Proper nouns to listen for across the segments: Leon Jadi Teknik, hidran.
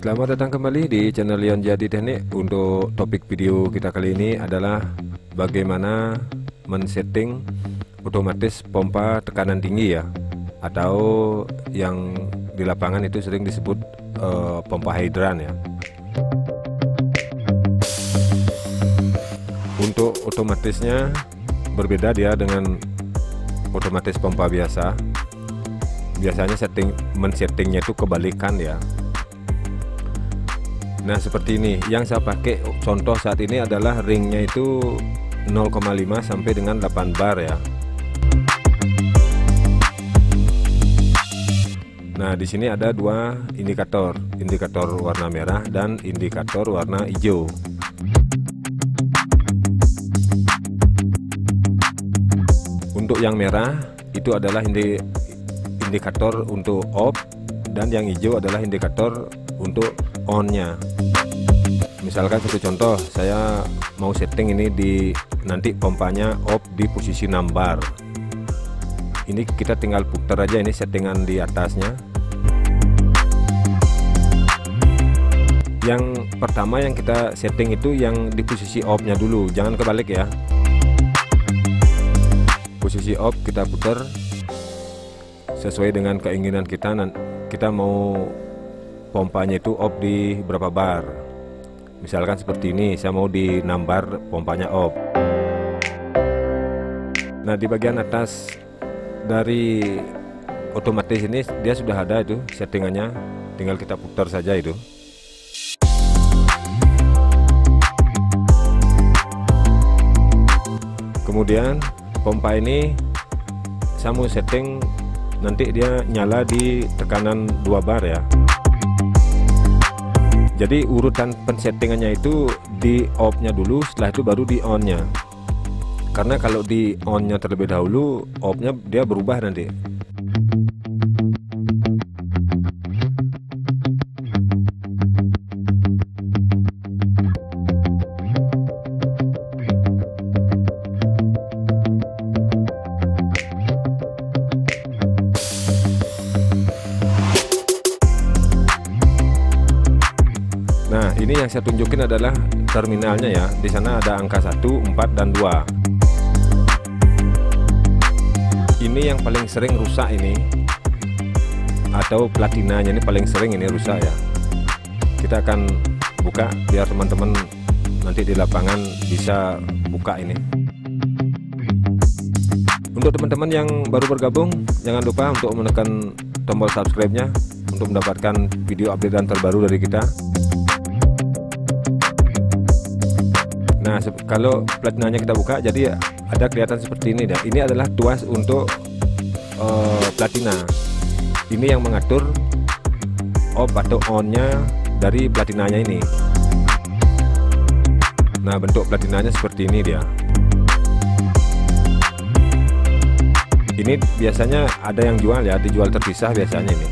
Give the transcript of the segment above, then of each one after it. Selamat datang kembali di channel Leon Jadi Teknik. Untuk topik video kita kali ini adalah bagaimana men-setting otomatis pompa tekanan tinggi ya, atau yang di lapangan itu sering disebut pompa hidran ya. Untuk otomatisnya berbeda dia dengan otomatis pompa biasa. Biasanya men-settingnya itu kebalikan ya. Nah seperti ini yang saya pakai contoh saat ini adalah ringnya itu 0,5 sampai dengan 8 bar ya. Nah di sini ada dua indikator, indikator warna merah dan indikator warna hijau. Untuk yang merah itu adalah indikator untuk off, dan yang hijau adalah indikator untuk on-nya. Misalkan satu contoh, saya mau setting ini nanti pompanya off di posisi 6 bar. Ini kita tinggal putar aja ini settingan di atasnya. Yang pertama yang kita setting itu yang di posisi off-nya dulu, jangan kebalik ya. Posisi off kita putar sesuai dengan keinginan kita. Kita mau pompanya itu off di berapa bar. Misalkan seperti ini, saya mau di 6 bar pompanya off. Nah di bagian atas dari otomatis ini dia sudah ada itu settingannya, tinggal kita putar saja itu. Kemudian pompa ini saya mau setting nanti dia nyala di tekanan 2 bar ya. Jadi urutan pensettingannya itu di off-nya dulu, setelah itu baru di on-nya. Karena kalau di on-nya terlebih dahulu, off-nya dia berubah nanti. Nah ini yang saya tunjukin adalah terminalnya ya. Di sana ada angka 1, 4, dan 2. Ini yang paling sering rusak ini, atau platinanya ini paling sering ini rusak ya. Kita akan buka biar teman-teman nanti di lapangan bisa buka ini. Untuk teman-teman yang baru bergabung, jangan lupa untuk menekan tombol subscribe-nya untuk mendapatkan video updatean terbaru dari kita. Nah kalau platinanya kita buka, jadi ada kelihatan seperti ini dah. Ini adalah tuas untuk platina. Ini yang mengatur off atau on-nya dari platinanya ini. Nah bentuk platinanya seperti ini dia. Ini biasanya ada yang jual ya, dijual terpisah biasanya ini.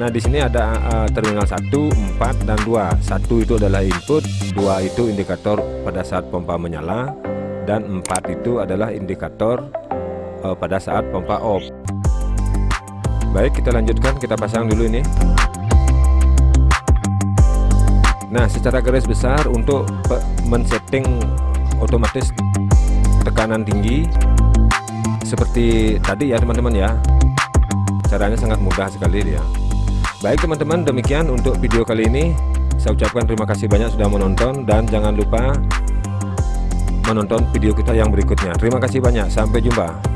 Nah di sini ada terminal 1, 4, dan 2. 1 itu adalah input, 2 itu indikator pada saat pompa menyala, dan 4 itu adalah indikator pada saat pompa off. Baik, kita lanjutkan, kita pasang dulu ini. Nah secara garis besar untuk men-setting otomatis tekanan tinggi seperti tadi ya teman-teman ya. Caranya sangat mudah sekali dia. Baik teman-teman, demikian untuk video kali ini. Saya ucapkan terima kasih banyak sudah menonton, dan jangan lupa menonton video kita yang berikutnya. Terima kasih banyak, sampai jumpa.